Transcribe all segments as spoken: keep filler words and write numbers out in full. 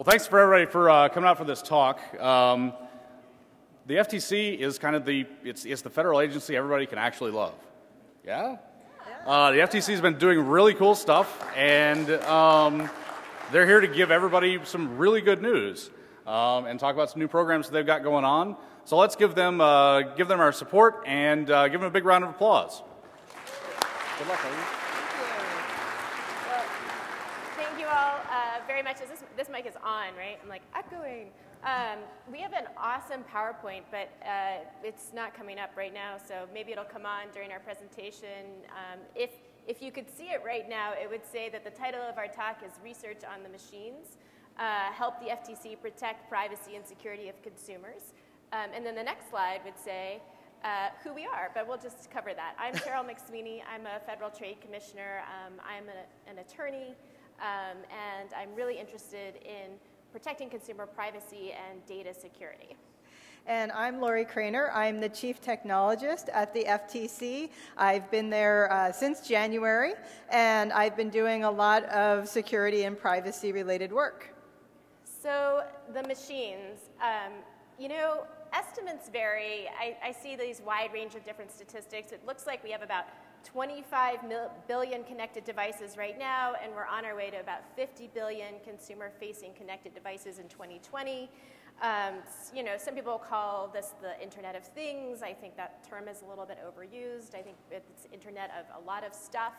Well, thanks for everybody for uh, coming out for this talk. Um, the F T C is kind of the, it's, it's the federal agency everybody can actually love. Yeah? Uh, the F T C has been doing really cool stuff, and um, they're here to give everybody some really good news um, and talk about some new programs that they've got going on. So let's give them, uh, give them our support and uh, give them a big round of applause. Good luck, ladies. Thank you all uh, very much. Is this, this mic is on, right? I'm like echoing. Um, we have an awesome PowerPoint, but uh, it's not coming up right now, so maybe it'll come on during our presentation. Um, if, if you could see it right now, it would say that the title of our talk is Research on the Machines, uh, Help the F T C Protect Privacy and Security of Consumers. Um, and then the next slide would say uh, who we are, but we'll just cover that. I'm Carol McSweeney. I'm a Federal Trade Commissioner. Um, I'm a, an attorney, um, and I'm really interested in protecting consumer privacy and data security. And I'm Lorrie Cranor. I'm the Chief Technologist at the F T C. I've been there uh, since January, and I've been doing a lot of security and privacy-related work. So the machines, um, you know, estimates vary. I, I see these wide range of different statistics. It looks like we have about twenty-five billion connected devices right now, and we're on our way to about fifty billion consumer-facing connected devices in twenty twenty. Um, you know, some people call this the Internet of Things. I think that term is a little bit overused. I think it's Internet of a lot of stuff.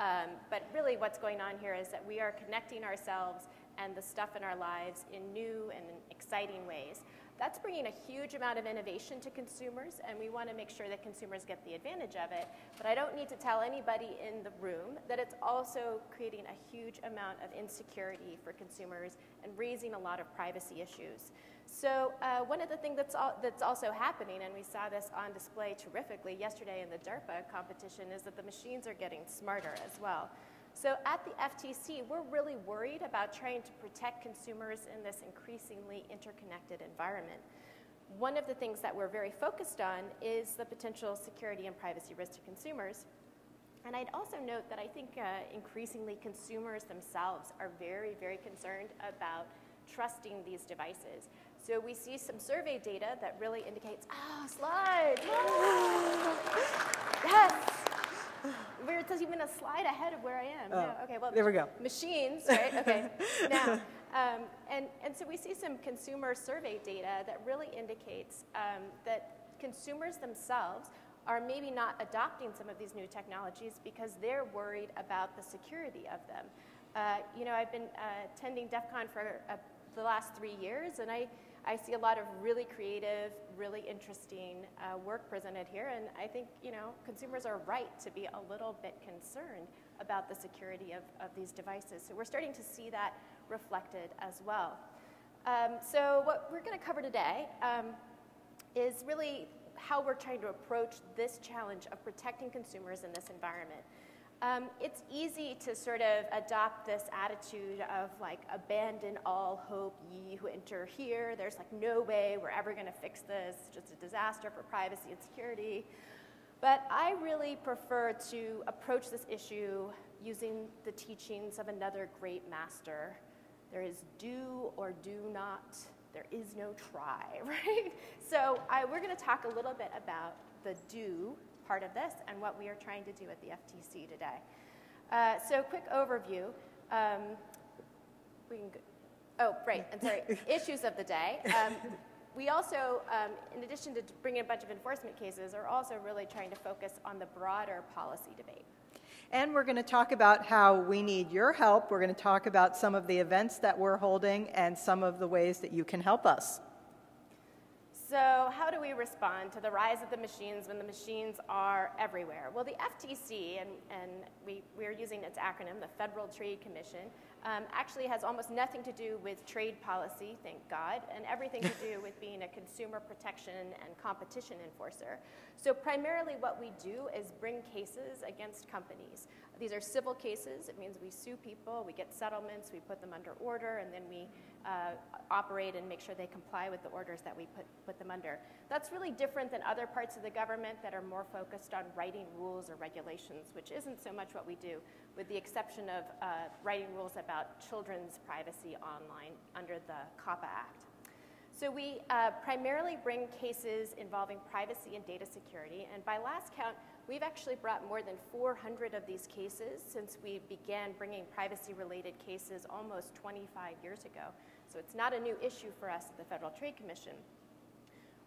Um, but really what's going on here is that we are connecting ourselves and the stuff in our lives in new and exciting ways. That's bringing a huge amount of innovation to consumers, and we want to make sure that consumers get the advantage of it. But I don't need to tell anybody in the room that it's also creating a huge amount of insecurity for consumers and raising a lot of privacy issues. So uh, one of the things that's, all, that's also happening, and we saw this on display terrifically yesterday in the DARPA competition, is that the machines are getting smarter as well. So at the F T C, we're really worried about trying to protect consumers in this increasingly interconnected environment. One of the things that we're very focused on is the potential security and privacy risk to consumers. And I'd also note that I think uh, increasingly consumers themselves are very, very concerned about trusting these devices. So we see some survey data that really indicates, oh, slide, yes. Where it says even a slide ahead of where I am. Oh, no, okay, well, there we go. Machines, right? Okay. Now, um, and, and so we see some consumer survey data that really indicates um, that consumers themselves are maybe not adopting some of these new technologies because they're worried about the security of them. Uh, you know, I've been uh, attending DEF CON for uh, the last three years, and I, I see a lot of really creative, really interesting uh, work presented here, and I think, you know, consumers are right to be a little bit concerned about the security of, of these devices. So we're starting to see that reflected as well. Um, so what we're going to cover today um, is really how we're trying to approach this challenge of protecting consumers in this environment. Um, it's easy to sort of adopt this attitude of like abandon all hope, ye who enter here. There's like no way we're ever going to fix this. It's just a disaster for privacy and security. But I really prefer to approach this issue using the teachings of another great master. There is do or do not. There is no try, right? So I, we're going to talk a little bit about the do part of this and what we are trying to do at the F T C today. Uh, so quick overview. Um, we can go, oh, right, I'm sorry, issues of the day. Um, we also, um, in addition to bringing a bunch of enforcement cases, are also really trying to focus on the broader policy debate. And we're going to talk about how we need your help. We're going to talk about some of the events that we're holding and some of the ways that you can help us. So how do we respond to the rise of the machines when the machines are everywhere? Well, the F T C, and, and we, we're using its acronym, the Federal Trade Commission, um, actually has almost nothing to do with trade policy, thank God, and everything to do with being a consumer protection and competition enforcer. So primarily what we do is bring cases against companies. These are civil cases. It means we sue people, we get settlements, we put them under order, and then we uh, operate and make sure they comply with the orders that we put, put them under. That's really different than other parts of the government that are more focused on writing rules or regulations, which isn't so much what we do, with the exception of uh, writing rules about children's privacy online under the COPPA Act. So we uh, primarily bring cases involving privacy and data security, and by last count, we've actually brought more than four hundred of these cases since we began bringing privacy-related cases almost twenty-five years ago. So it's not a new issue for us at the Federal Trade Commission.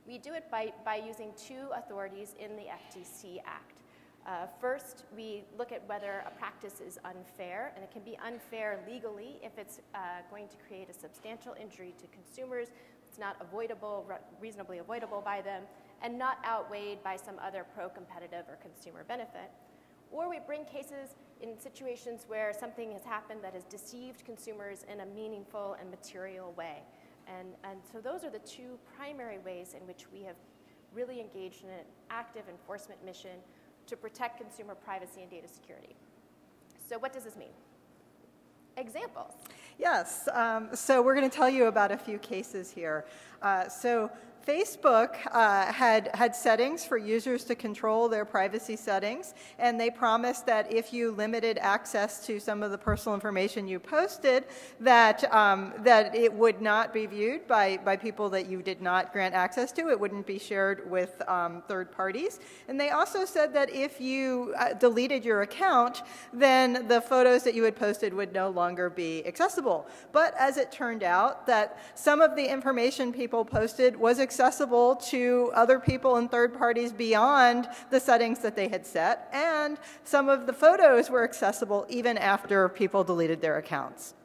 We do it by, by using two authorities in the F T C Act. Uh, first, we look at whether a practice is unfair, and it can be unfair legally if it's uh, going to create a substantial injury to consumers. It's not avoidable, reasonably avoidable by them, and not outweighed by some other pro-competitive or consumer benefit. Or we bring cases in situations where something has happened that has deceived consumers in a meaningful and material way. And, and so those are the two primary ways in which we have really engaged in an active enforcement mission to protect consumer privacy and data security. So what does this mean? Examples. Yes, um, so we're going to tell you about a few cases here. Uh, so Facebook uh, had, had settings for users to control their privacy settings, and they promised that if you limited access to some of the personal information you posted, that, um, that it would not be viewed by, by people that you did not grant access to. It wouldn't be shared with um, third parties. And they also said that if you uh, deleted your account, then the photos that you had posted would no longer be accessible. But as it turned out, that some of the information people posted was accessible accessible to other people and third parties beyond the settings that they had set, and some of the photos were accessible even after people deleted their accounts.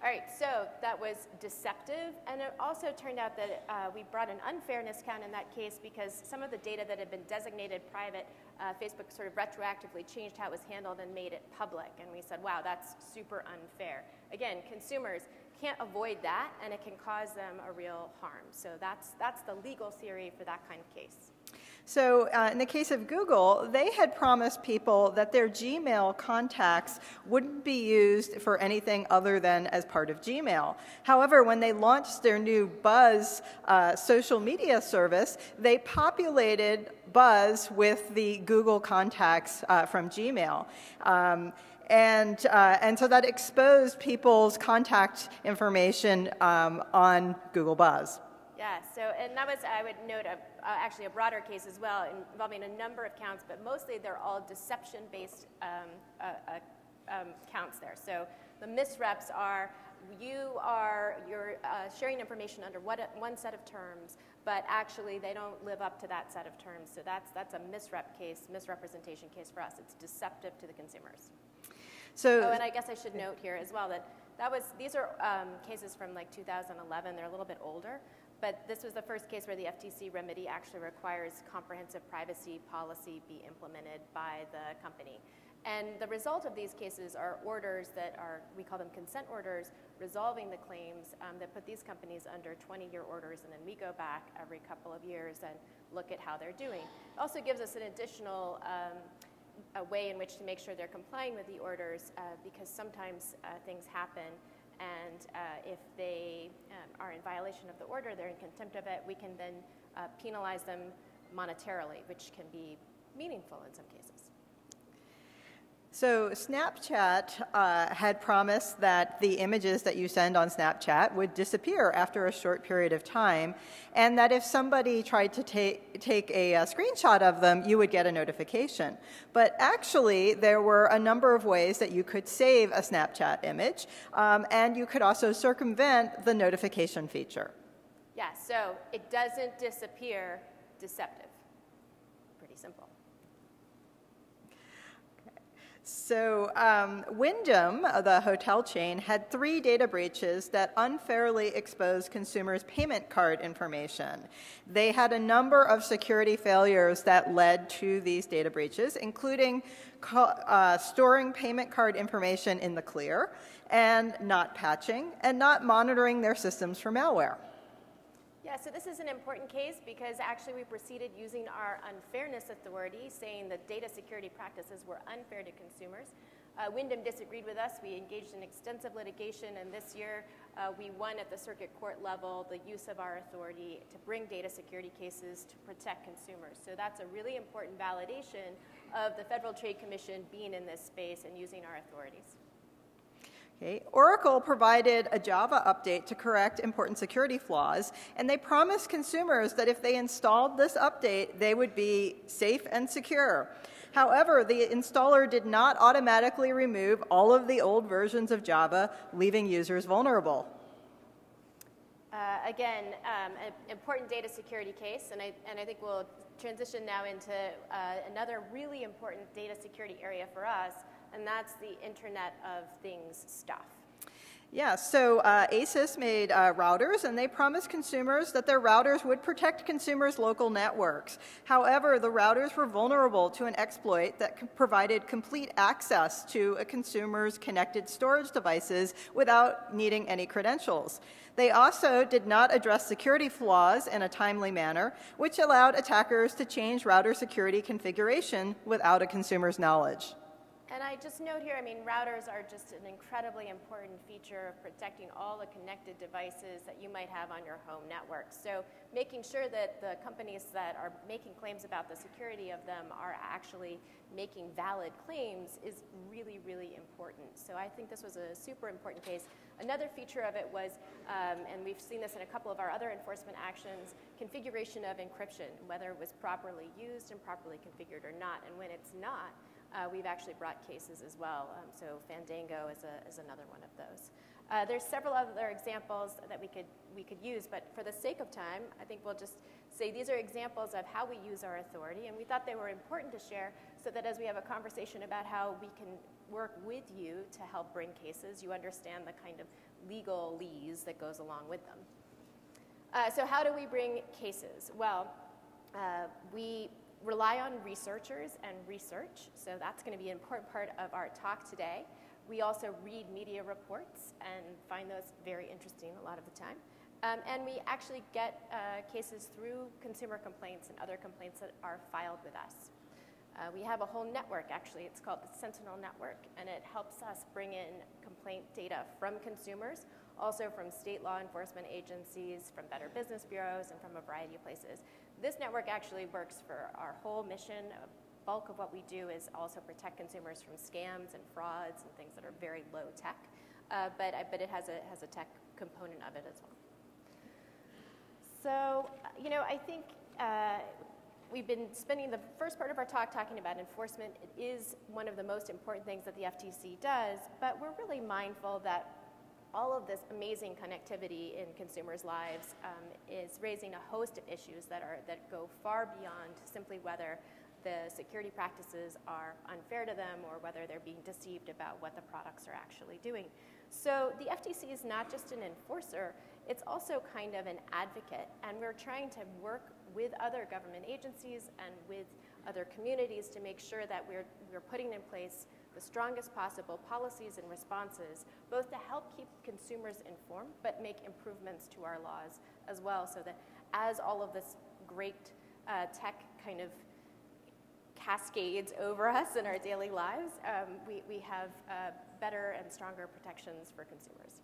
All right, so that was deceptive, and it also turned out that uh, we brought an unfairness count in that case because some of the data that had been designated private, uh, Facebook sort of retroactively changed how it was handled and made it public, and we said, wow, that's super unfair. Again, consumers can't avoid that, and it can cause them a real harm. So that's, that's the legal theory for that kind of case. So uh, in the case of Google, they had promised people that their Gmail contacts wouldn't be used for anything other than as part of Gmail. However, when they launched their new Buzz uh, social media service, they populated Buzz with the Google contacts uh, from Gmail. Um, And, uh, and so that exposed people's contact information um, on Google Buzz. Yeah, so, and that was, I would note, a, uh, actually a broader case as well involving a number of counts, but mostly they're all deception-based um, uh, uh, um, counts there. So the misreps are, you are you're, uh, sharing information under what, one set of terms, but actually they don't live up to that set of terms. So that's, that's a misrep case, misrepresentation case for us. It's deceptive to the consumers. So, oh, and I guess I should note here as well that that was, these are um, cases from like two thousand eleven. They're a little bit older, but this was the first case where the F T C remedy actually requires comprehensive privacy policy be implemented by the company. And the result of these cases are orders that are, we call them consent orders, resolving the claims um, that put these companies under twenty-year orders, and then we go back every couple of years and look at how they're doing. It also gives us an additional um, a way in which to make sure they're complying with the orders, uh, because sometimes uh, things happen, and uh, if they um, are in violation of the order, they're in contempt of it, we can then uh, penalize them monetarily, which can be meaningful in some cases. So Snapchat uh, had promised that the images that you send on Snapchat would disappear after a short period of time, and that if somebody tried to take, take a, a screenshot of them, you would get a notification. But actually, there were a number of ways that you could save a Snapchat image, um, and you could also circumvent the notification feature. Yeah, so it doesn't disappear, deceptive. Pretty simple. So um, Wyndham, the hotel chain, had three data breaches that unfairly exposed consumers' payment card information. They had a number of security failures that led to these data breaches, including uh, storing payment card information in the clear, and not patching, and not monitoring their systems for malware. Yeah, so this is an important case because actually we proceeded using our unfairness authority, saying that data security practices were unfair to consumers. Uh, Wyndham disagreed with us. We engaged in extensive litigation, and this year uh, we won at the circuit court level the use of our authority to bring data security cases to protect consumers. So that's a really important validation of the Federal Trade Commission being in this space and using our authorities. Okay. Oracle provided a Java update to correct important security flaws, and they promised consumers that if they installed this update, they would be safe and secure. However, the installer did not automatically remove all of the old versions of Java, leaving users vulnerable. Uh, again, um, an important data security case, and I, and I think we'll transition now into uh, another really important data security area for us, and that's the Internet of Things stuff. Yeah, so uh, A S U S made uh, routers, and they promised consumers that their routers would protect consumers' local networks. However, the routers were vulnerable to an exploit that provided complete access to a consumer's connected storage devices without needing any credentials. They also did not address security flaws in a timely manner, which allowed attackers to change router security configuration without a consumer's knowledge. And I just note here, I mean, routers are just an incredibly important feature of protecting all the connected devices that you might have on your home network. So making sure that the companies that are making claims about the security of them are actually making valid claims is really, really important. So I think this was a super important case. Another feature of it was, um, and we've seen this in a couple of our other enforcement actions, configuration of encryption, whether it was properly used and properly configured or not. And when it's not, Uh, we've actually brought cases as well, um, so Fandango is, a, is another one of those. Uh, there's several other examples that we could, we could use, but for the sake of time, I think we'll just say these are examples of how we use our authority, and we thought they were important to share so that as we have a conversation about how we can work with you to help bring cases, you understand the kind of legalese that goes along with them. Uh, so how do we bring cases? Well, uh, we rely on researchers and research, so that's going to be an important part of our talk today. We also read media reports and find those very interesting a lot of the time. Um, and we actually get uh, cases through consumer complaints and other complaints that are filed with us. Uh, we have a whole network, actually. It's called the Sentinel Network, and it helps us bring in complaint data from consumers, also from state law enforcement agencies, from Better Business Bureaus, and from a variety of places. This network actually works for our whole mission. A bulk of what we do is also protect consumers from scams and frauds and things that are very low tech, uh, but, I, but it has a, has a tech component of it as well. So, you know, I think uh, we've been spending the first part of our talk talking about enforcement. It is one of the most important things that the F T C does, but we're really mindful that all of this amazing connectivity in consumers' lives um, is raising a host of issues that, are, that go far beyond simply whether the security practices are unfair to them or whether they're being deceived about what the products are actually doing. So the F T C is not just an enforcer, it's also kind of an advocate, and we're trying to work with other government agencies and with other communities to make sure that we're, we're putting in place the strongest possible policies and responses, both to help keep consumers informed, but make improvements to our laws as well, so that as all of this great uh, tech kind of cascades over us in our daily lives, um, we, we have uh, better and stronger protections for consumers.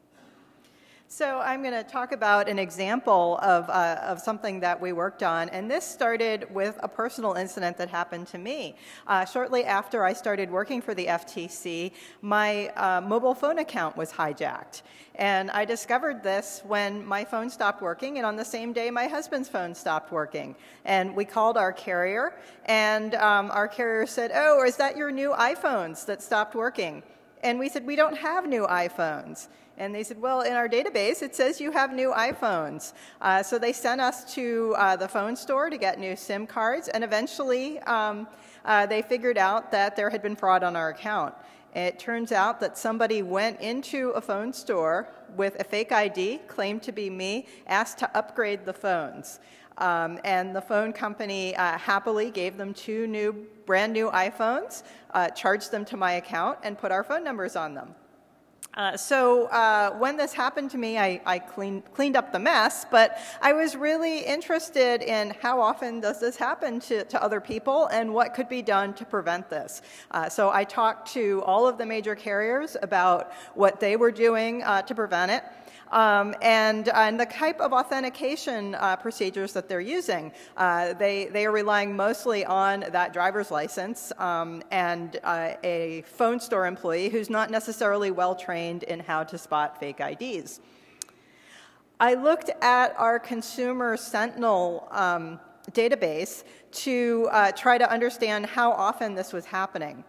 So I'm going to talk about an example of, uh, of something that we worked on, and this started with a personal incident that happened to me. Uh, shortly after I started working for the F T C, my uh, mobile phone account was hijacked, and I discovered this when my phone stopped working, and on the same day my husband's phone stopped working. And we called our carrier, and um, our carrier said, "Oh, is that your new iPhones that stopped working?" And we said, "We don't have new iPhones." And they said, "Well, in our database, it says you have new iPhones." Uh, so they sent us to uh, the phone store to get new SIM cards, and eventually um, uh, they figured out that there had been fraud on our account. It turns out that somebody went into a phone store with a fake I D, claimed to be me, asked to upgrade the phones. Um, and the phone company uh, happily gave them two new, brand new iPhones, uh, charged them to my account, and put our phone numbers on them. Uh, so uh, when this happened to me, I, I cleaned, cleaned up the mess, but I was really interested in how often does this happen to, to other people and what could be done to prevent this. Uh, so I talked to all of the major carriers about what they were doing uh, to prevent it. Um, and, and the type of authentication uh, procedures that they're using. Uh, they, they are relying mostly on that driver's license um, and uh, a phone store employee who's not necessarily well-trained in how to spot fake I Ds. I looked at our consumer Sentinel um, database to uh, try to understand how often this was happening.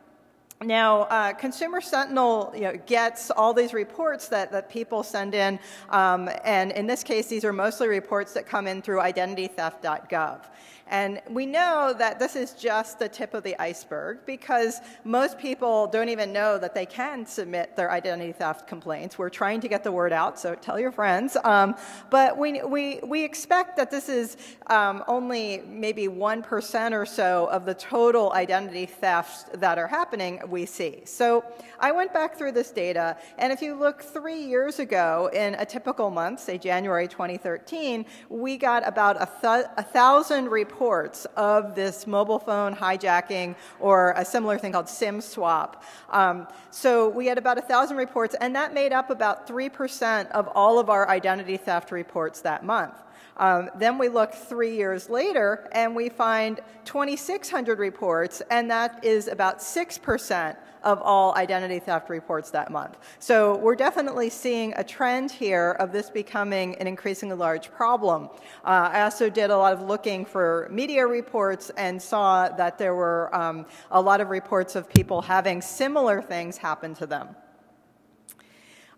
Now, uh, Consumer Sentinel you know, gets all these reports that, that people send in, um, and in this case, these are mostly reports that come in through identity theft dot gov. And we know that this is just the tip of the iceberg because most people don't even know that they can submit their identity theft complaints. We're trying to get the word out, so tell your friends. Um, but we, we, we expect that this is um, only maybe one percent or so of the total identity thefts that are happening we see. So I went back through this data, and if you look three years ago in a typical month, say January twenty thirteen, we got about a, th a thousand reports reports of this mobile phone hijacking or a similar thing called SIM swap. Um, so we had about one thousand reports, and that made up about three percent of all of our identity theft reports that month. Um, then we look three years later, and we find twenty-six hundred reports, and that is about six percent of all identity theft reports that month. So we're definitely seeing a trend here of this becoming an increasingly large problem. Uh, I also did a lot of looking for media reports and saw that there were um, a lot of reports of people having similar things happen to them.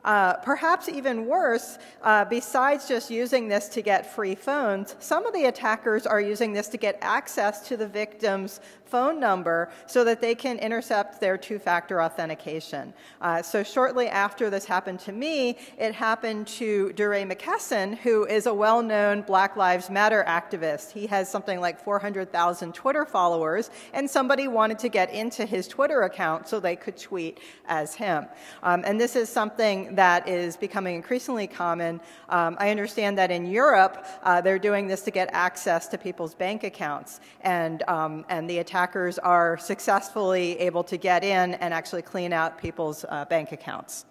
Uh, perhaps even worse, uh, besides just using this to get free phones, some of the attackers are using this to get access to the victim's phone number so that they can intercept their two-factor authentication. Uh, so shortly after this happened to me, it happened to DeRay McKesson, who is a well-known Black Lives Matter activist. He has something like four hundred thousand Twitter followers, and somebody wanted to get into his Twitter account so they could tweet as him. Um, and this is something that is becoming increasingly common. Um, I understand that in Europe, uh, they're doing this to get access to people's bank accounts, and, um, and the attackers are successfully able to get in and actually clean out people's uh, bank accounts.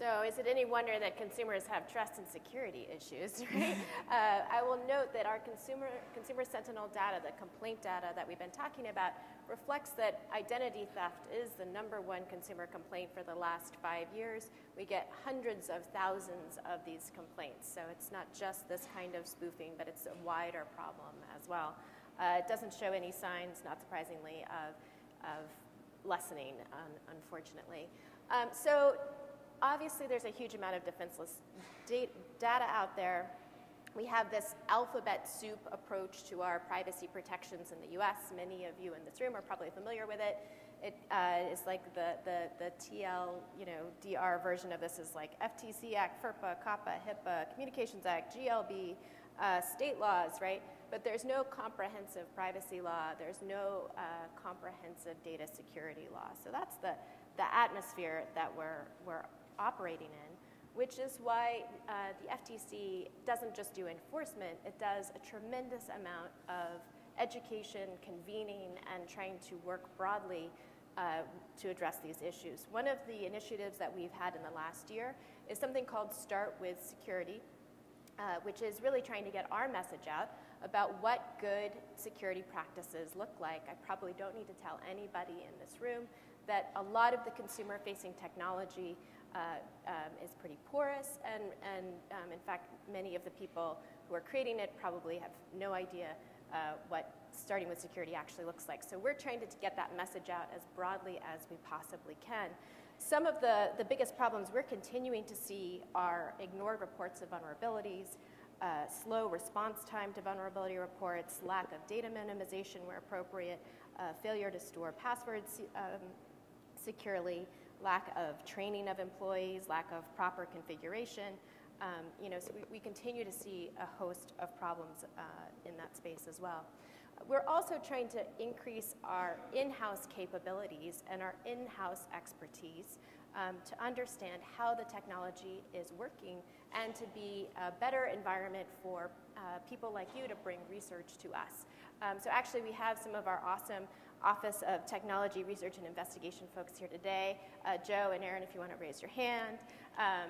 So is it any wonder that consumers have trust and security issues, right? uh, I will note that our consumer, consumer Sentinel data, the complaint data that we've been talking about, reflects that identity theft is the number one consumer complaint for the last five years. We get hundreds of thousands of these complaints. So it's not just this kind of spoofing, but it's a wider problem as well. Uh, it doesn't show any signs, not surprisingly, of, of lessening, um, unfortunately. Um, so. Obviously, there's a huge amount of defenseless data out there. We have this alphabet soup approach to our privacy protections in the U S. Many of you in this room are probably familiar with it. It uh, is like the, the, the T L, you know, D R version of this is like F T C Act, FERPA, COPPA, HIPAA, Communications Act, G L B, uh, state laws, right? But there's no comprehensive privacy law. There's no uh, comprehensive data security law. So that's the, the atmosphere that we're, we're operating in, which is why uh, the F T C doesn't just do enforcement, it does a tremendous amount of education, convening, and trying to work broadly uh, to address these issues. One of the initiatives that we've had in the last year is something called Start with Security, uh, which is really trying to get our message out about what good security practices look like. I probably don't need to tell anybody in this room that a lot of the consumer-facing technology Uh, um, is pretty porous, and, and um, in fact, many of the people who are creating it probably have no idea uh, what starting with security actually looks like. So we're trying to get that message out as broadly as we possibly can. Some of the, the biggest problems we're continuing to see are ignored reports of vulnerabilities, uh, slow response time to vulnerability reports, lack of data minimization where appropriate, uh, failure to store passwords um, securely, lack of training of employees, lack of proper configuration. Um, you know, so we, we continue to see a host of problems uh, in that space as well. We're also trying to increase our in-house capabilities and our in-house expertise um, to understand how the technology is working and to be a better environment for uh, people like you to bring research to us. Um, so actually we have some of our awesome Office of Technology Research and Investigation folks here today. Uh, Joe and Aaron, if you want to raise your hand. Um,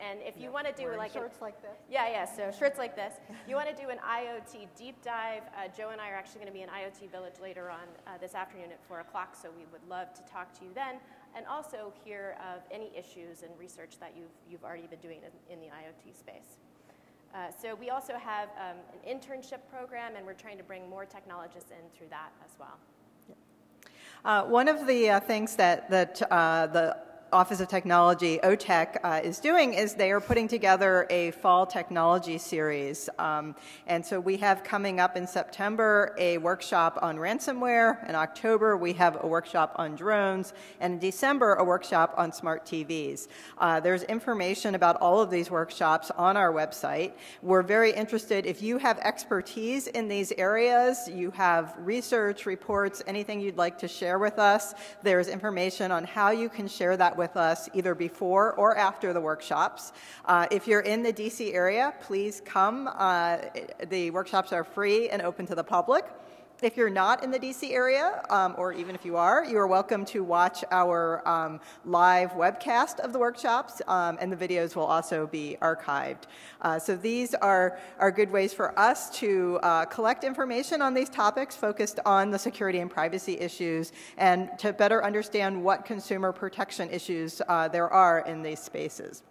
and if you yeah, want to do like shirts a, like this. Yeah, yeah, so shirts like this. You want to do an IoT deep dive. Uh, Joe and I are actually going to be in IoT Village later on uh, this afternoon at four o'clock, so we would love to talk to you then and also hear of any issues and research that you've, you've already been doing in, in the IoT space. Uh, so we also have um, an internship program, and we're trying to bring more technologists in through that as well. Uh, one of the uh, things that, that uh, the Office of Technology, OTech, uh, is doing is they are putting together a fall technology series. Um, and so we have coming up in September a workshop on ransomware. In October, we have a workshop on drones. And in December, a workshop on smart T Vs. Uh, there's information about all of these workshops on our website. We're very interested. If you have expertise in these areas, you have research, reports, anything you'd like to share with us, there's information on how you can share that with us either before or after the workshops. Uh, if you're in the D C area, please come. Uh, the workshops are free and open to the public. If you're not in the D C area, um, or even if you are, you are welcome to watch our um, live webcast of the workshops, um, and the videos will also be archived. Uh, so these are, are good ways for us to uh, collect information on these topics focused on the security and privacy issues, and to better understand what consumer protection issues uh, there are in these spaces.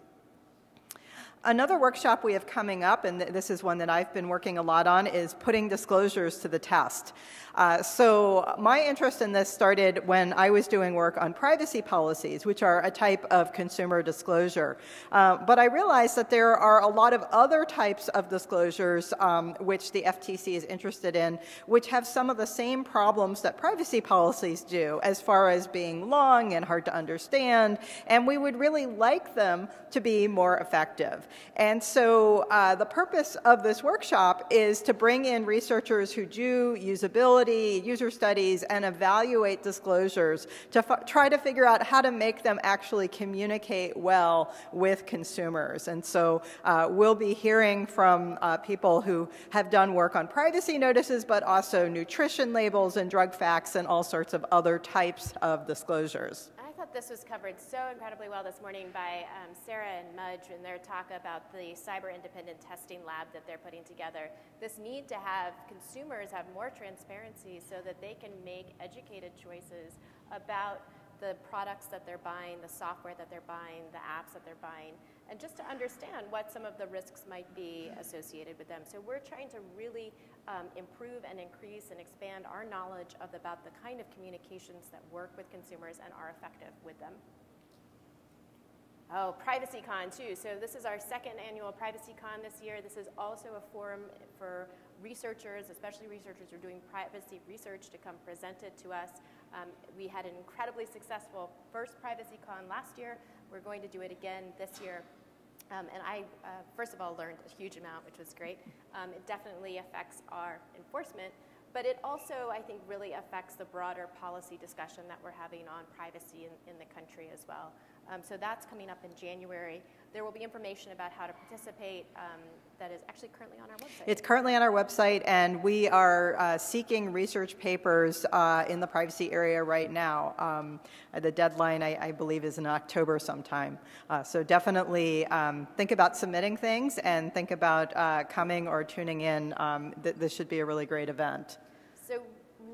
Another workshop we have coming up, and this is one that I've been working a lot on, is putting disclosures to the test. Uh, so my interest in this started when I was doing work on privacy policies, which are a type of consumer disclosure. Uh, but I realized that there are a lot of other types of disclosures um, which the F T C is interested in, which have some of the same problems that privacy policies do, as far as being long and hard to understand, and we would really like them to be more effective. And so uh, the purpose of this workshop is to bring in researchers who do usability, user studies, and evaluate disclosures to try to figure out how to make them actually communicate well with consumers. And so uh, we'll be hearing from uh, people who have done work on privacy notices, but also nutrition labels and drug facts and all sorts of other types of disclosures. I thought this was covered so incredibly well this morning by um, Sarah and Mudge in their talk about the cyber independent testing lab that they're putting together. This need to have consumers have more transparency so that they can make educated choices about the products that they're buying, the software that they're buying, the apps that they're buying, and just to understand what some of the risks might be associated with them. So we're trying to really um, improve and increase and expand our knowledge of about the kind of communications that work with consumers and are effective with them. Oh, PrivacyCon too. So this is our second annual PrivacyCon this year. This is also a forum for researchers, especially researchers who are doing privacy research, to come present it to us. Um, we had an incredibly successful first PrivacyCon last year. We're going to do it again this year. Um, and I, uh, first of all, learned a huge amount, which was great. Um, it definitely affects our enforcement, but it also, I think, really affects the broader policy discussion that we're having on privacy in, in the country as well. Um, so that's coming up in January. There will be information about how to participate um, that is actually currently on our website. It's currently on our website, and we are uh, seeking research papers uh, in the privacy area right now. Um, the deadline, I, I believe, is in October sometime. Uh, so definitely um, think about submitting things and think about uh, coming or tuning in. Um, th this should be a really great event. So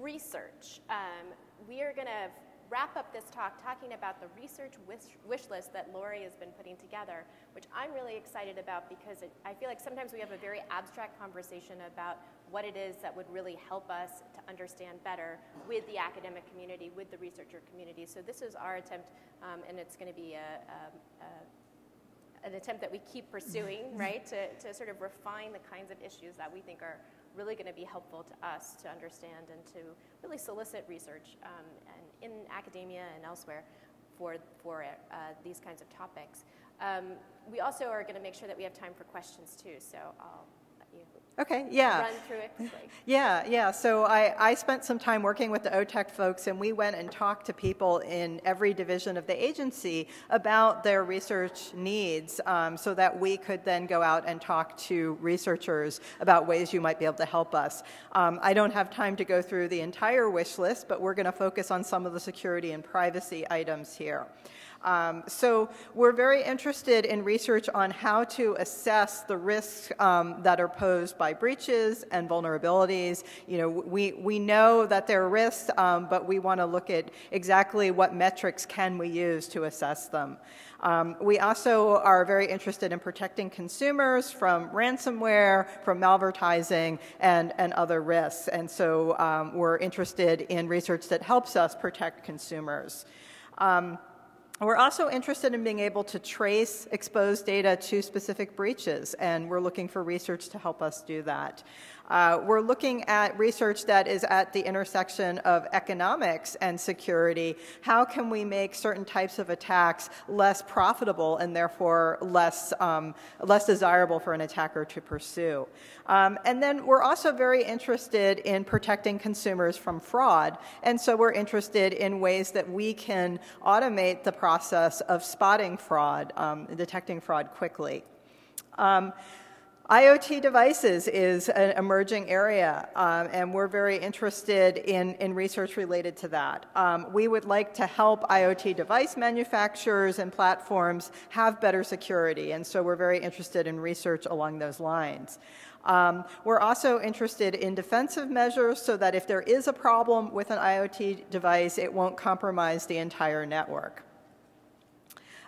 research. Um, we are going to wrap up this talk talking about the research wish, wish list that Lorrie has been putting together, which I'm really excited about because it, I feel like sometimes we have a very abstract conversation about what it is that would really help us to understand better with the academic community, with the researcher community. So this is our attempt, um, and it's going to be a, a, a, an attempt that we keep pursuing, right, to, to sort of refine the kinds of issues that we think are really going to be helpful to us to understand and to really solicit research um, and in academia and elsewhere for, for uh, these kinds of topics. Um, we also are going to make sure that we have time for questions too, so I'll you okay, yeah. run through it quickly? Yeah, yeah. So I, I spent some time working with the OTech folks, and we went and talked to people in every division of the agency about their research needs, um, so that we could then go out and talk to researchers about ways you might be able to help us. Um, I don't have time to go through the entire wish list, but we're going to focus on some of the security and privacy items here. Um, so we're very interested in research on how to assess the risks um, that are posed by breaches and vulnerabilities. You know, we, we know that there are risks, um, but we want to look at exactly what metrics can we use to assess them. Um, we also are very interested in protecting consumers from ransomware, from malvertising, and, and other risks. And so um, we're interested in research that helps us protect consumers. Um, We're also interested in being able to trace exposed data to specific breaches, and we're looking for research to help us do that. Uh, we're looking at research that is at the intersection of economics and security. How can we make certain types of attacks less profitable and therefore less, um, less desirable for an attacker to pursue? Um, and then we're also very interested in protecting consumers from fraud, and so we're interested in ways that we can automate the process of spotting fraud, um, detecting fraud quickly. Um, IoT devices is an emerging area, um, and we're very interested in, in research related to that. Um, we would like to help IoT device manufacturers and platforms have better security, and so we're very interested in research along those lines. Um, we're also interested in defensive measures so that if there is a problem with an IoT device, it won't compromise the entire network.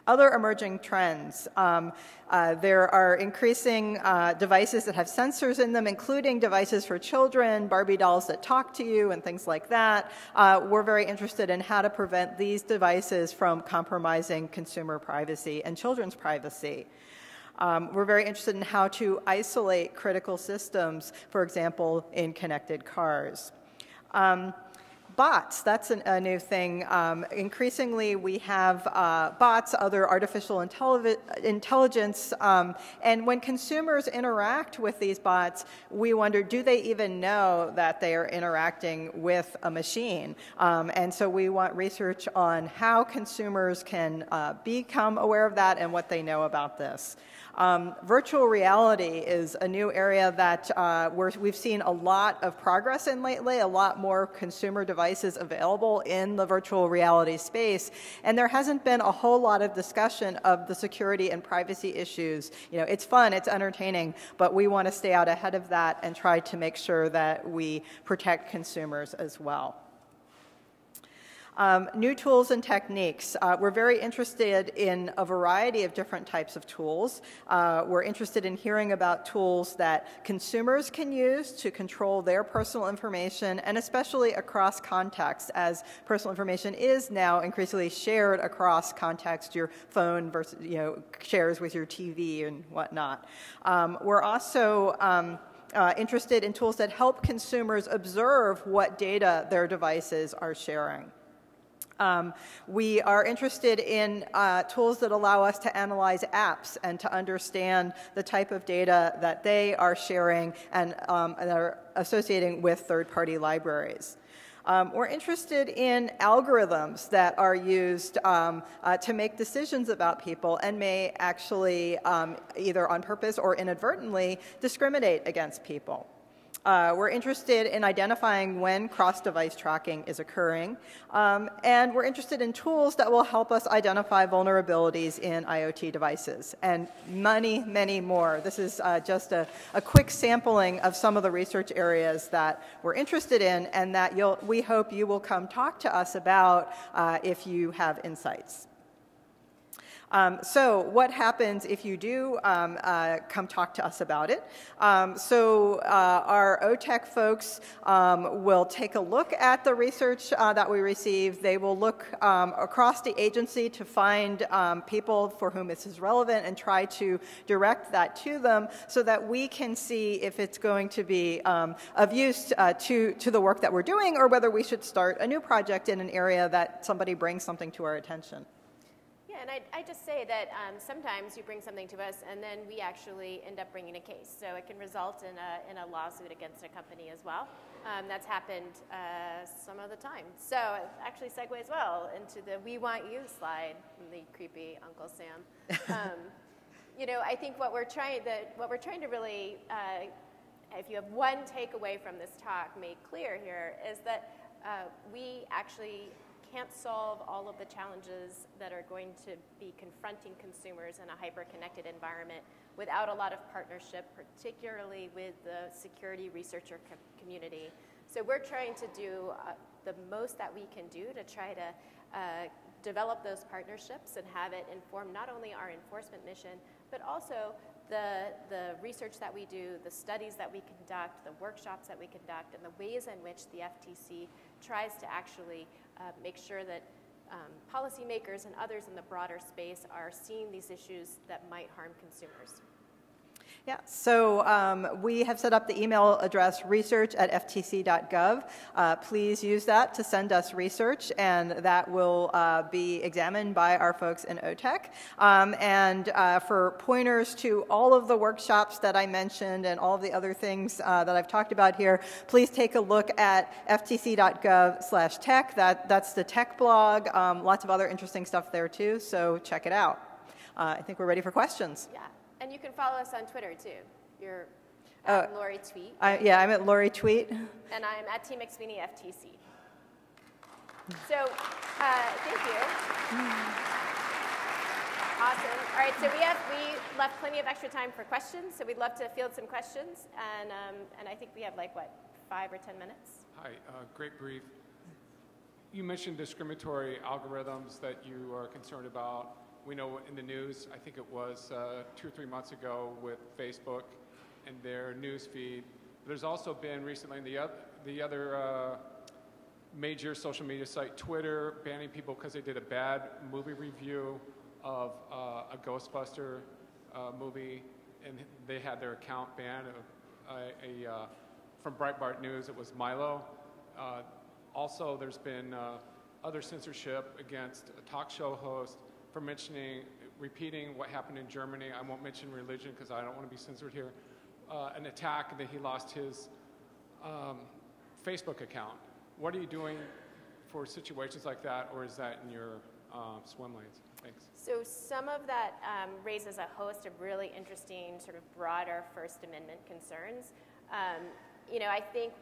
Other emerging trends. Um, uh, there are increasing uh, devices that have sensors in them, including devices for children, Barbie dolls that talk to you, and things like that. Uh, we're very interested in how to prevent these devices from compromising consumer privacy and children's privacy. Um, we're very interested in how to isolate critical systems, for example, in connected cars. Um, Bots, that's an, a new thing. Um, increasingly, we have uh, bots, other artificial intelligence, um, and when consumers interact with these bots, we wonder, do they even know that they are interacting with a machine? Um, and so we want research on how consumers can uh, become aware of that and what they know about this. Um, virtual reality is a new area that uh, we're, we've seen a lot of progress in lately, a lot more consumer devices available in the virtual reality space, and there hasn't been a whole lot of discussion of the security and privacy issues. You know, it's fun, it's entertaining, but we want to stay out ahead of that and try to make sure that we protect consumers as well. Um, new tools and techniques. Uh, we're very interested in a variety of different types of tools. Uh, we're interested in hearing about tools that consumers can use to control their personal information, and especially across contexts, as personal information is now increasingly shared across contexts. Your phone versus, you know, shares with your T V and whatnot. Um, we're also um, Uh, interested in tools that help consumers observe what data their devices are sharing. Um, we are interested in uh, tools that allow us to analyze apps and to understand the type of data that they are sharing and, um, and are associating with third-party libraries. Um, we're interested in algorithms that are used um, uh, to make decisions about people and may actually um, either on purpose or inadvertently discriminate against people. Uh, we're interested in identifying when cross-device tracking is occurring, um, and we're interested in tools that will help us identify vulnerabilities in IoT devices, and many, many more. This is uh, just a, a quick sampling of some of the research areas that we're interested in and that you'll, we hope you will come talk to us about uh, if you have insights. Um, so what happens if you do um, uh, come talk to us about it? Um, so uh, our OTech folks um, will take a look at the research uh, that we receive. They will look um, across the agency to find um, people for whom this is relevant and try to direct that to them so that we can see if it's going to be um, of use uh, to, to the work that we're doing, or whether we should start a new project in an area that somebody brings something to our attention. Yeah, and I I just say that um, sometimes you bring something to us, and then we actually end up bringing a case. So it can result in a in a lawsuit against a company as well. Um, that's happened uh, some of the time. So it actually segues well into the "We Want You" slide, from the creepy Uncle Sam. Um, you know, I think what we're trying the what we're trying to really, uh, if you have one takeaway from this talk, make clear here is that uh, we actually can't solve all of the challenges that are going to be confronting consumers in a hyper-connected environment without a lot of partnership, particularly with the security researcher co community. So we're trying to do uh, the most that we can do to try to uh, develop those partnerships and have it inform not only our enforcement mission, but also the, the research that we do, the studies that we conduct, the workshops that we conduct, and the ways in which the F T C tries to actually Uh, make sure that um, policymakers and others in the broader space are seeing these issues that might harm consumers. Yeah, so um, we have set up the email address research at F T C dot gov. Uh, please use that to send us research, and that will uh, be examined by our folks in OTech. Um, and uh, for pointers to all of the workshops that I mentioned and all of the other things uh, that I've talked about here, please take a look at F T C dot gov slash tech. That, that's the tech blog. Um, lots of other interesting stuff there, too, so check it out. Uh, I think we're ready for questions. Yeah. And you can follow us on Twitter, too. You're at oh, Lorrie Tweet. I, yeah, I'm at Lorrie Tweet. And I'm at T. McSweeney F T C. So uh, thank you. Awesome. All right, so we, have, we left plenty of extra time for questions, so we'd love to field some questions. And, um, and I think we have, like, what, five or ten minutes? Hi. Uh, great brief. You mentioned discriminatory algorithms that you are concerned about. We know in the news, I think it was uh, two or three months ago with Facebook and their news feed. There's also been recently the other, the other uh, major social media site, Twitter, banning people because they did a bad movie review of uh, a Ghostbuster uh, movie, and they had their account banned. A, a, uh, from Breitbart News, it was Milo. Uh, also, there's been uh, other censorship against a talk show host for mentioning, repeating what happened in Germany. I won't mention religion because I don't want to be censored here. Uh, an attack, and then he lost his um, Facebook account. What are you doing for situations like that, or is that in your um, swim lanes? Thanks. So some of that um, raises a host of really interesting sort of broader First Amendment concerns. Um, you know, I think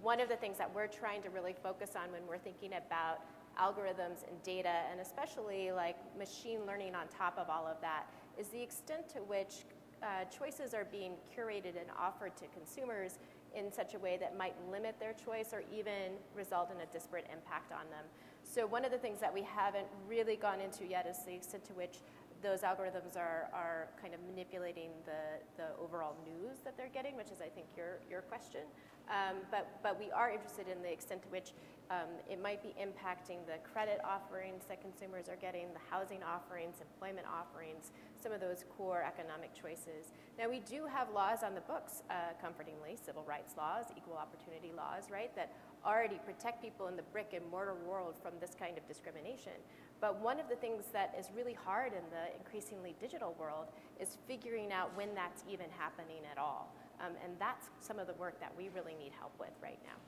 one of the things that we're trying to really focus on when we're thinking about algorithms and data, and especially like machine learning on top of all of that, is the extent to which uh, choices are being curated and offered to consumers in such a way that might limit their choice or even result in a disparate impact on them. So one of the things that we haven't really gone into yet is the extent to which those algorithms are, are kind of manipulating the, the overall news that they're getting, which is, I think, your, your question. Um, but, but we are interested in the extent to which um, it might be impacting the credit offerings that consumers are getting, the housing offerings, employment offerings, some of those core economic choices. Now, we do have laws on the books, uh, comfortingly, civil rights laws, equal opportunity laws, right, that already protect people in the brick and mortar world from this kind of discrimination. But one of the things that is really hard in the increasingly digital world is figuring out when that's even happening at all. Um, and that's some of the work that we really need help with right now.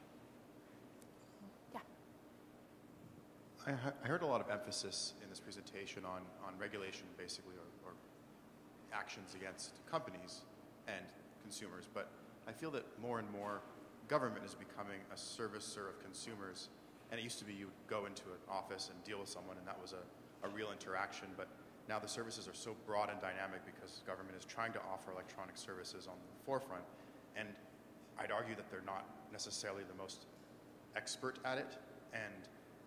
Yeah. I, I heard a lot of emphasis in this presentation on, on regulation, basically, or, or actions against companies and consumers. But I feel that more and more government is becoming a servicer of consumers. And it used to be you'd go into an office and deal with someone, and that was a, a real interaction. But now the services are so broad and dynamic because government is trying to offer electronic services on the forefront. And I'd argue that they're not necessarily the most expert at it. And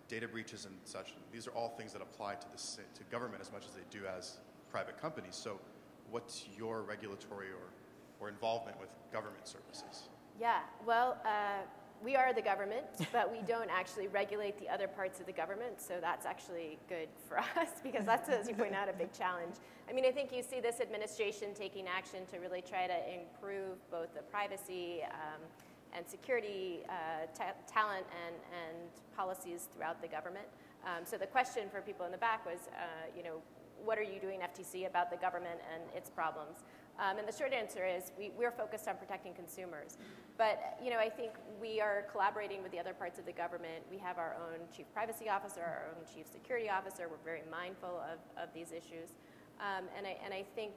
data breaches and such, these are all things that apply to, the, to government as much as they do as private companies. So what's your regulatory or, or involvement with government services? Yeah, well, uh we are the government, but we don't actually regulate the other parts of the government, so that's actually good for us because that's, as you point out, a big challenge. I mean, I think you see this administration taking action to really try to improve both the privacy um, and security uh, ta talent and, and policies throughout the government. Um, so the question for people in the back was, uh, you know, what are you doing, F T C, about the government and its problems? Um, and the short answer is we, we're focused on protecting consumers. But, you know, I think we are collaborating with the other parts of the government. We have our own chief privacy officer, our own chief security officer. We're very mindful of, of these issues. Um, and, I, and I think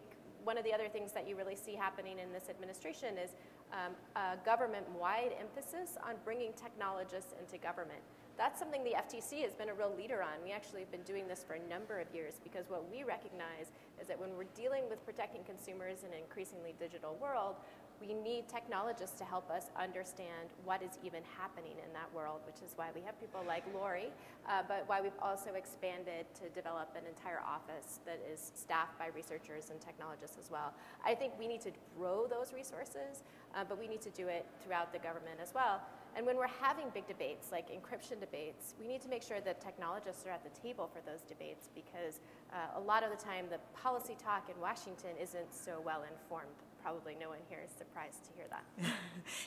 one of the other things that you really see happening in this administration is um, a government-wide emphasis on bringing technologists into government. That's something the F T C has been a real leader on. We actually have been doing this for a number of years because what we recognize is that when we're dealing with protecting consumers in an increasingly digital world, we need technologists to help us understand what is even happening in that world, which is why we have people like Lorrie, uh, but why we've also expanded to develop an entire office that is staffed by researchers and technologists as well. I think we need to grow those resources, uh, but we need to do it throughout the government as well. And when we're having big debates, like encryption debates, we need to make sure that technologists are at the table for those debates because uh, a lot of the time the policy talk in Washington isn't so well informed. Probably no one here is surprised to hear that.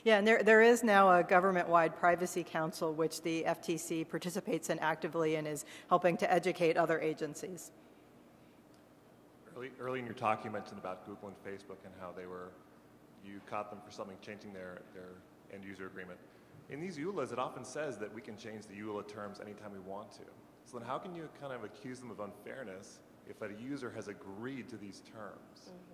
Yeah, and there, there is now a government-wide privacy council which the F T C participates in actively and is helping to educate other agencies. Early, early in your talk you mentioned about Google and Facebook and how they were, you caught them for something changing their, their end user agreement. In these E U L As, it often says that we can change the E U L A terms anytime we want to. So then how can you kind of accuse them of unfairness if a user has agreed to these terms? Mm-hmm.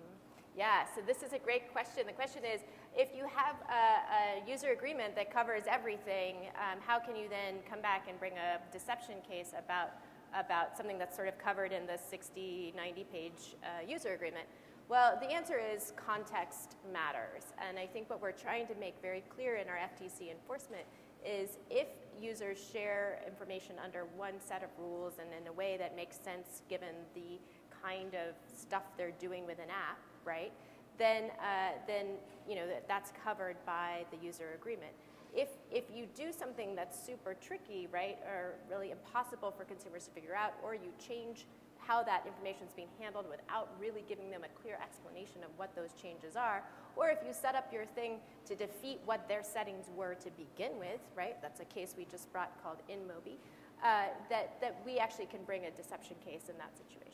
Yeah, so this is a great question. The question is, if you have a, a user agreement that covers everything, um, how can you then come back and bring a deception case about, about something that's sort of covered in the sixty, ninety page uh, user agreement? Well, the answer is context matters, and I think what we're trying to make very clear in our F T C enforcement is if users share information under one set of rules and in a way that makes sense given the kind of stuff they're doing with an app, right, then, uh, then you know, that, that's covered by the user agreement. If, if you do something that's super tricky, right, or really impossible for consumers to figure out, or you change how that information is being handled without really giving them a clear explanation of what those changes are, or if you set up your thing to defeat what their settings were to begin with, right? That's a case we just brought called InMobi, uh, that, that we actually can bring a deception case in that situation.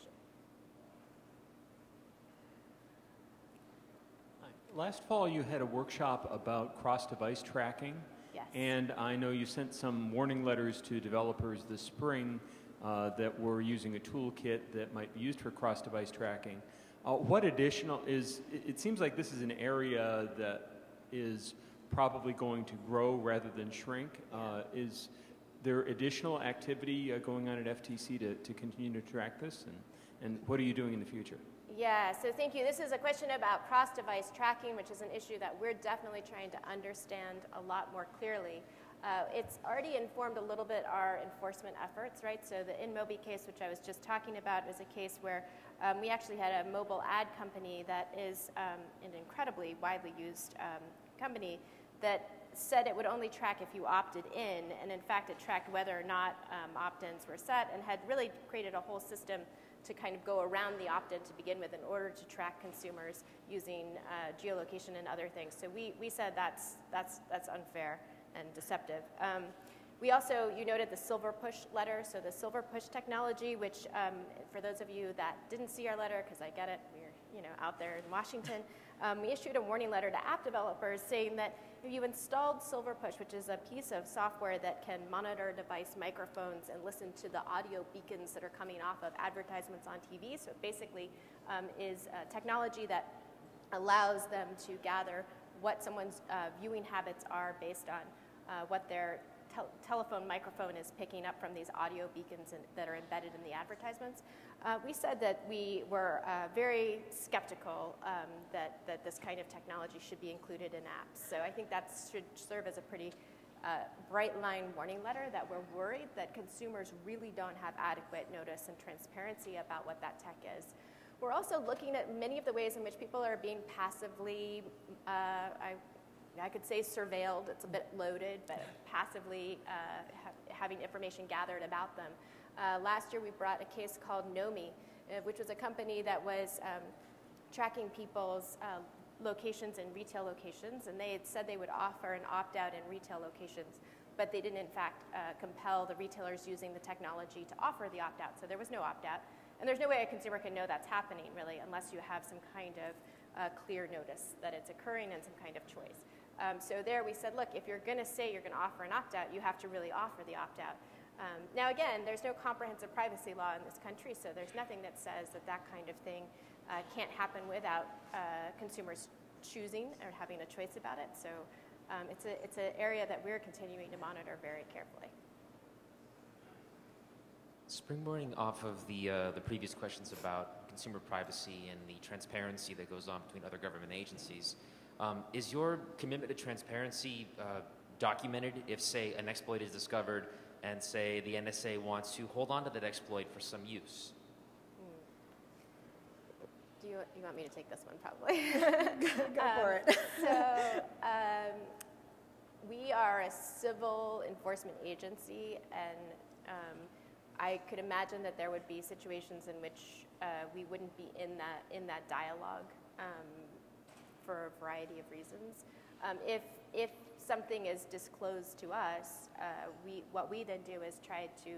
Last fall you had a workshop about cross-device tracking. Yes. And I know you sent some warning letters to developers this spring Uh, that we're using a toolkit that might be used for cross-device tracking. Uh, what additional is, it, it seems like this is an area that is probably going to grow rather than shrink. Uh, is there additional activity uh, going on at F T C to, to continue to track this? And, and what are you doing in the future? Yeah, so thank you. This is a question about cross-device tracking, which is an issue that we're definitely trying to understand a lot more clearly. Uh, it's already informed a little bit our enforcement efforts, right? So the InMobi case, which I was just talking about, was a case where um, we actually had a mobile ad company that is um, an incredibly widely used um, company that said it would only track if you opted in, and in fact it tracked whether or not um, opt-ins were set and had really created a whole system to kind of go around the opt-in to begin with in order to track consumers using uh, geolocation and other things. So we, we said that's, that's, that's unfair and deceptive. Um, we also, you noted the Silver Push letter, so the Silver Push technology, which um, for those of you that didn't see our letter, because I get it, we're you know, out there in Washington, um, we issued a warning letter to app developers saying that if you installed Silver Push, which is a piece of software that can monitor device microphones and listen to the audio beacons that are coming off of advertisements on T V, so it basically um, is a technology that allows them to gather what someone's uh, viewing habits are based on uh, what their tel telephone microphone is picking up from these audio beacons in, that are embedded in the advertisements. Uh, we said that we were uh, very skeptical um, that, that this kind of technology should be included in apps. So I think that should serve as a pretty uh, bright line warning letter that we're worried that consumers really don't have adequate notice and transparency about what that tech is. We're also looking at many of the ways in which people are being passively, uh, I, I could say surveilled, it's a bit loaded, but passively uh, ha having information gathered about them. Uh, last year we brought a case called Nomi, uh, which was a company that was um, tracking people's uh, locations in retail locations, and they had said they would offer an opt-out in retail locations, but they didn't in fact uh, compel the retailers using the technology to offer the opt-out, so there was no opt-out. And there's no way a consumer can know that's happening, really, unless you have some kind of uh, clear notice that it's occurring and some kind of choice. Um, so there we said, look, if you're going to say you're going to offer an opt-out, you have to really offer the opt-out. Um, now, again, there's no comprehensive privacy law in this country, so there's nothing that says that that kind of thing uh, can't happen without uh, consumers choosing or having a choice about it. So um, it's a, it's an area that we're continuing to monitor very carefully. Springboarding off of the, uh, the previous questions about consumer privacy and the transparency that goes on between other government agencies, um, is your commitment to transparency uh, documented if, say, an exploit is discovered and, say, the N S A wants to hold on to that exploit for some use? Do you, you want me to take this one, probably? Go um, for it. So um, we are a civil enforcement agency, and um, I could imagine that there would be situations in which uh, we wouldn't be in that, in that dialogue um, for a variety of reasons. Um, if, if something is disclosed to us, uh, we, what we then do is try to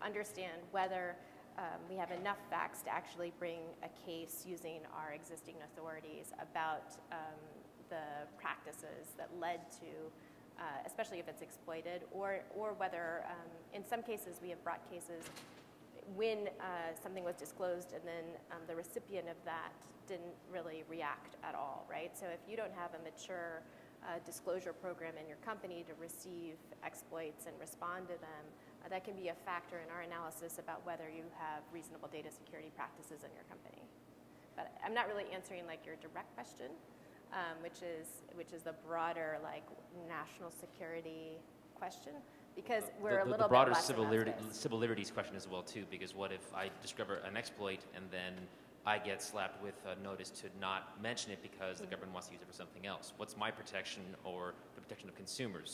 understand whether Um, we have enough facts to actually bring a case using our existing authorities about um, the practices that led to, uh, especially if it's exploited, or, or whether um, in some cases we have brought cases when uh, something was disclosed and then um, the recipient of that didn't really react at all, right? So if you don't have a mature uh, disclosure program in your company to receive exploits and respond to them, Uh, that can be a factor in our analysis about whether you have reasonable data security practices in your company. But I'm not really answering like your direct question, um, which is which is the broader like national security question, because we're the, the, a little the broader bit civil, li civil liberties question as well too. Because what if I discover an exploit and then I get slapped with a notice to not mention it because the mm-hmm. government wants to use it for something else? What's my protection or the protection of consumers?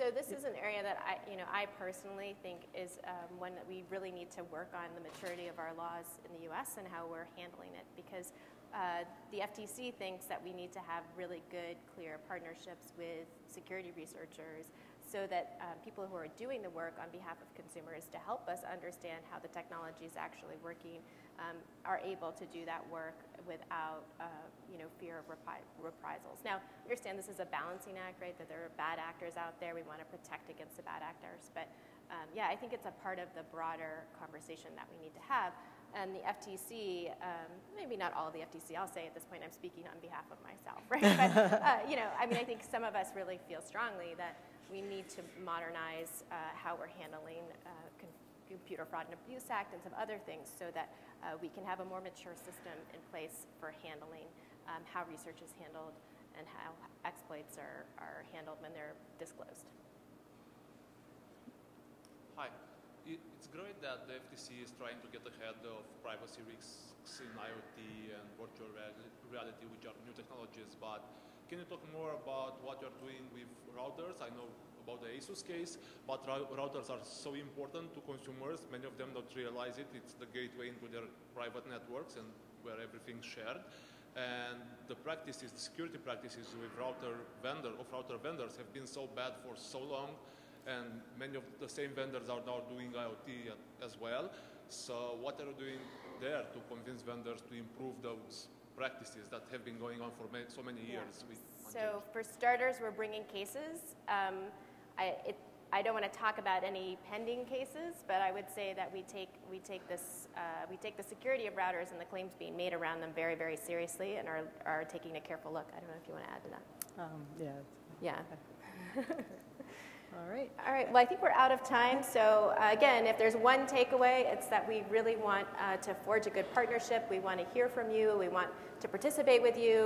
So this is an area that I, you know, I personally think is um, one that we really need to work on, the maturity of our laws in the U S and how we're handling it, because uh, the F T C thinks that we need to have really good, clear partnerships with security researchers so that um, people who are doing the work on behalf of consumers to help us understand how the technology is actually working um, are able to do that work without uh, you know, fear of repri reprisals. Now, understand this is a balancing act, right? That there are bad actors out there. We want to protect against the bad actors. But um, yeah, I think it's a part of the broader conversation that we need to have. And the F T C, um, maybe not all of the F T C, I'll say at this point I'm speaking on behalf of myself, right? But, uh, you know, I mean, I think some of us really feel strongly that we need to modernize uh, how we're handling uh, Computer Fraud and Abuse Act and some other things so that uh, we can have a more mature system in place for handling um, how research is handled and how exploits are, are handled when they're disclosed. Hi. It's great that the F T C is trying to get ahead of privacy risks in IoT and virtual reality, which are new technologies, but can you talk more about what you're doing with routers? I know about the ASUS case, but routers are so important to consumers. Many of them don't realize it. It's the gateway into their private networks and where everything's shared. And the practices, the security practices with router vendor, of router vendors have been so bad for so long, and many of the same vendors are now doing IoT as well. So what are you doing there to convince vendors to improve those practices that have been going on for many, so many years? Yeah. With so for starters, we're bringing cases. Um, I, it, I don't want to talk about any pending cases, but I would say that we take, we take, this, uh, we take the security of routers and the claims being made around them very, very seriously and are, are taking a careful look. I don't know if you want to add to that. Um, yeah. Yeah. Okay. All right. All right. Well, I think we're out of time. So uh, again, if there's one takeaway, it's that we really want uh, to forge a good partnership. We want to hear from you. We want to participate with you.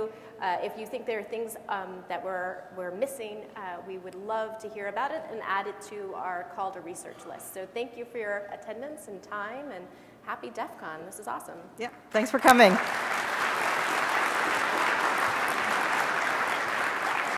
Uh, if you think there are things um, that we're, we're missing, uh, we would love to hear about it and add it to our call to research list. So thank you for your attendance and time, and happy DEF CON. This is awesome. Yeah. Thanks for coming.